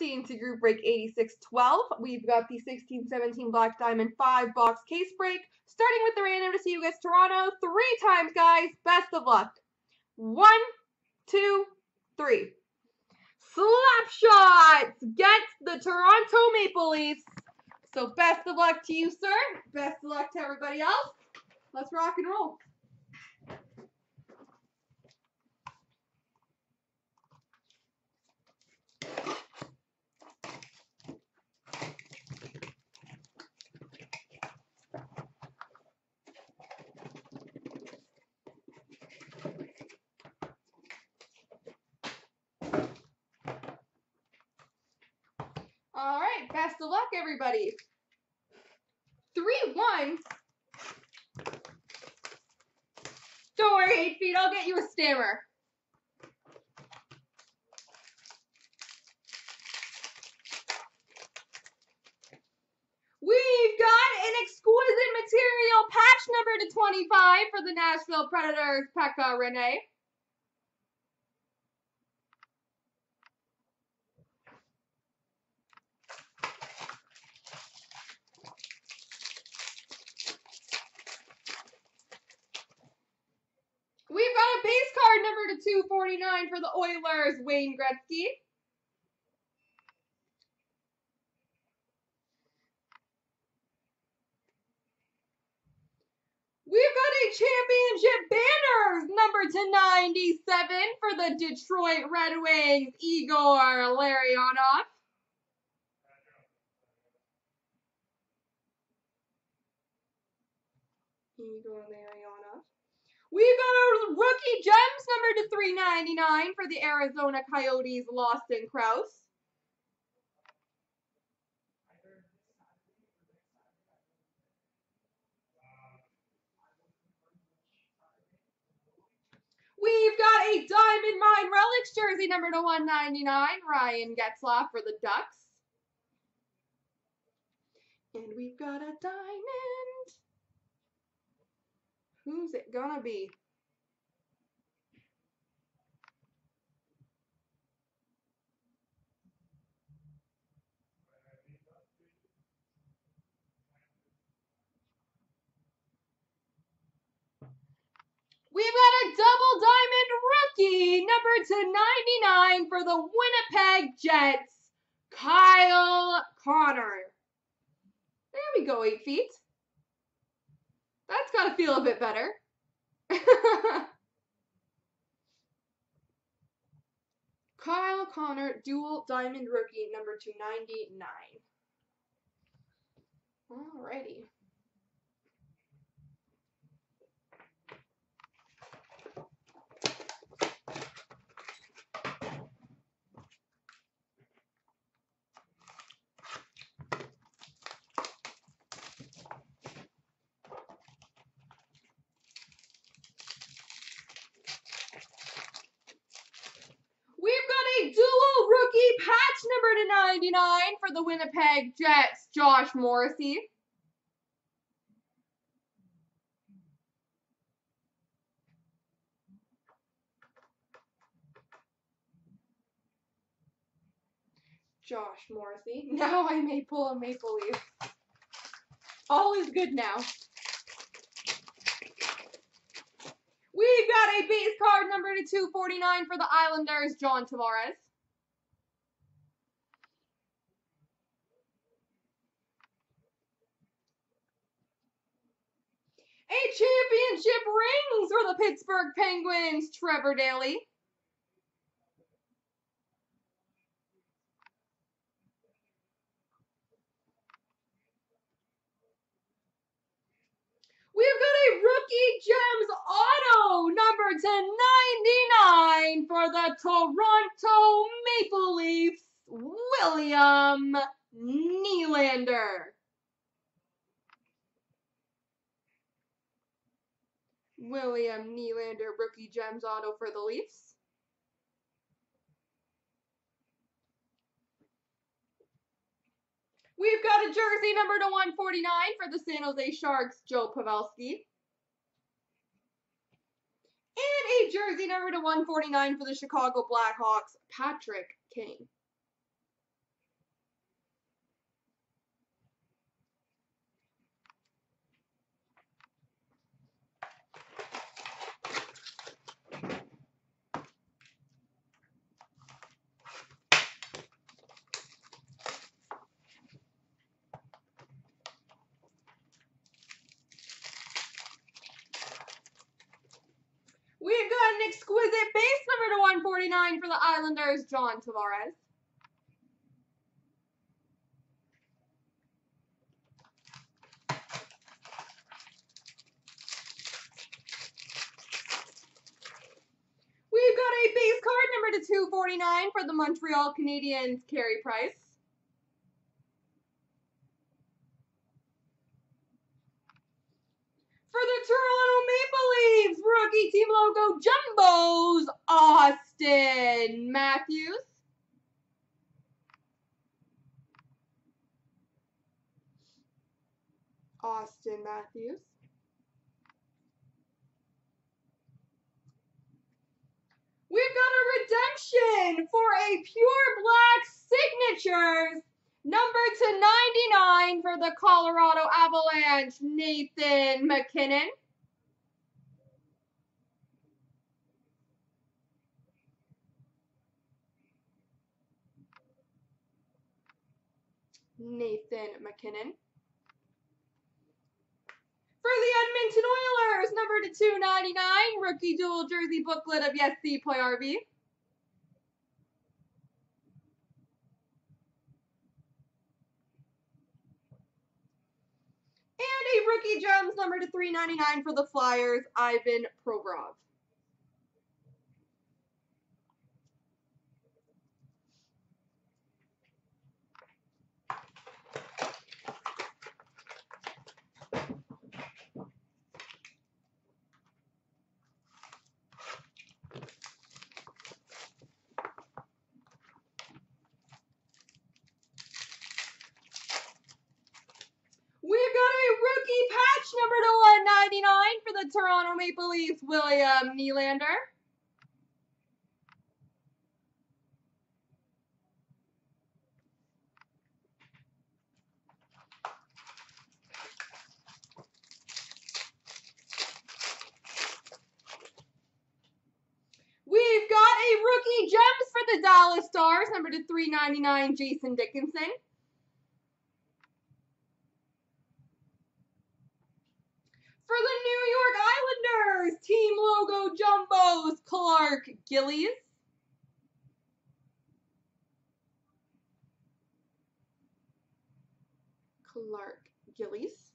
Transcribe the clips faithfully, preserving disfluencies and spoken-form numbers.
Moxie into group break eighty-six twelve. We've got the sixteen seventeen Black Diamond five box case break. Starting with the random to see who gets Toronto three times, guys. Best of luck. One, two, three. Slapshots gets the Toronto Maple Leafs. So best of luck to you, sir. Best of luck to everybody else. Let's rock and roll. All right, best of luck, everybody. three one. Don't worry, eight feet, I'll get you a stammer. We've got an exquisite material patch number to twenty-five for the Nashville Predators, Pekka Rinne. two forty-nine for the Oilers, Wayne Gretzky. We've got a championship banners number to ninety-seven for the Detroit Red Wings, Igor Larionov. Igor Larionov. We've got our rookie gems number to three ninety-nine for the Arizona Coyotes, Lawson Crouse. We've got a Diamond Mine Relics jersey number to one ninety-nine, Ryan Getzlaf for the Ducks. And we've got a diamond. Who's it gonna be? We've got a double diamond rookie, number to ninety-nine for the Winnipeg Jets, Kyle Connor. There we go, eight feet. That's got to feel a bit better. Kyle Connor, dual diamond rookie, number two ninety-nine. Alrighty. Patch number to ninety-nine for the Winnipeg Jets, Josh Morrissey. Josh Morrissey. Now I may pull a Maple Leaf. All is good now. We've got a base card number to two forty-nine for the Islanders, John Tavares. A championship rings for the Pittsburgh Penguins, Trevor Daley. We've got a rookie gems auto number to ninety-nine for the Toronto Maple Leafs, William Nylander. William Nylander, rookie gems auto for the Leafs. We've got a jersey number to one forty-nine for the San Jose Sharks, Joe Pavelski. And a jersey number to one forty-nine for the Chicago Blackhawks, Patrick Kane. forty-nine for the Islanders, John Tavares. We've got a base card number to two forty-nine for the Montreal Canadiens, Carey Price. For the Toronto Maple Leafs, rookie team logo Jumbos, Austin Matthews. Austin Matthews. We've got a redemption for a pure black signatures, number to ninety-nine for the Colorado Avalanche, Nathan McKinnon. Nathan McKinnon. For the Edmonton Oilers, number to two ninety-nine, rookie dual jersey booklet of Jesse Puljujarvi. And a rookie gems number to three ninety-nine for the Flyers, Ivan Provorov. For the Toronto Maple Leafs, William Nylander. We've got a rookie gems for the Dallas Stars, number to three ninety-nine, Jason Dickinson. For the New York Islanders, team logo Jumbos, Clark Gillies. Clark Gillies.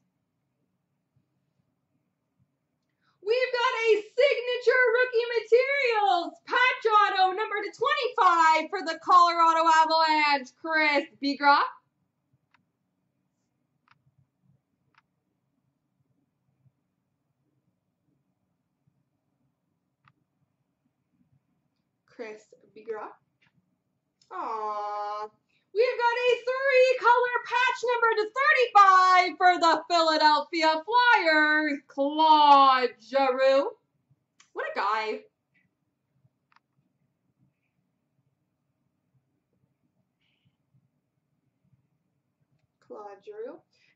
We've got a signature rookie materials, patch auto number to twenty-five for the Colorado Avalanche, Chris Bigras. Chris Bigras. Aww. We've got a three-color patch number to thirty-five for the Philadelphia Flyers, Claude Giroux. What a guy. Claude Giroux.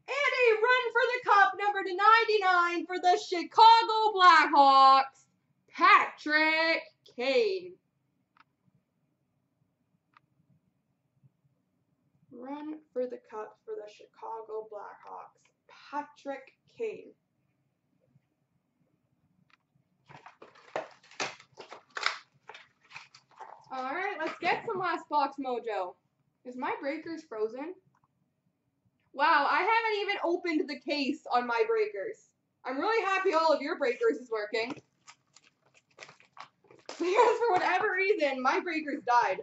And a run for the cup number to ninety-nine for the Chicago Blackhawks, Patrick Kane. Run for the cup for the Chicago Blackhawks, Patrick Kane. All right, let's get some last box mojo. Is my breakers frozen? Wow, I haven't even opened the case on my breakers. I'm really happy all of your breakers is working. Because for whatever reason, my breakers died.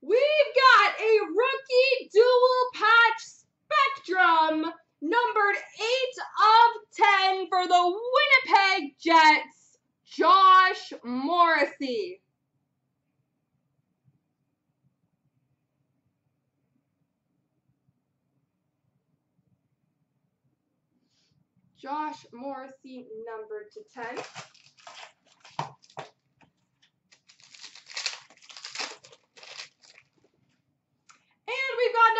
We've got a rookie dual patch spectrum, numbered eight of ten for the Winnipeg Jets, Josh Morrissey. Josh Morrissey, numbered to ten.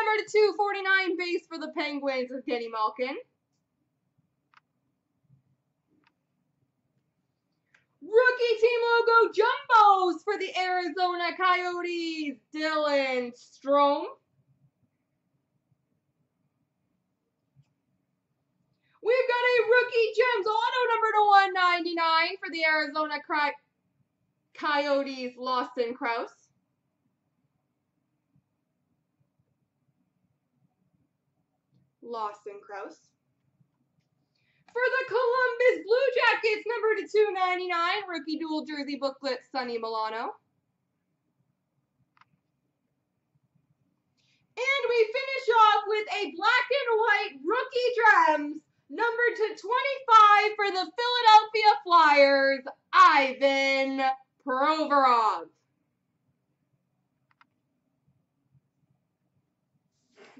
Number to two forty-nine base for the Penguins of Kenny Malkin. Rookie team logo Jumbos for the Arizona Coyotes, Dylan Strome. We've got a Rookie Gems auto number to one ninety-nine for the Arizona Coy Coyotes, Lawson Crouse. Lawson Crouse. For the Columbus Blue Jackets, number to two ninety-nine, rookie dual jersey booklet, Sonny Milano. And we finish off with a black and white Rookie Gems, number to twenty-five for the Philadelphia Flyers, Ivan Provorov.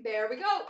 There we go.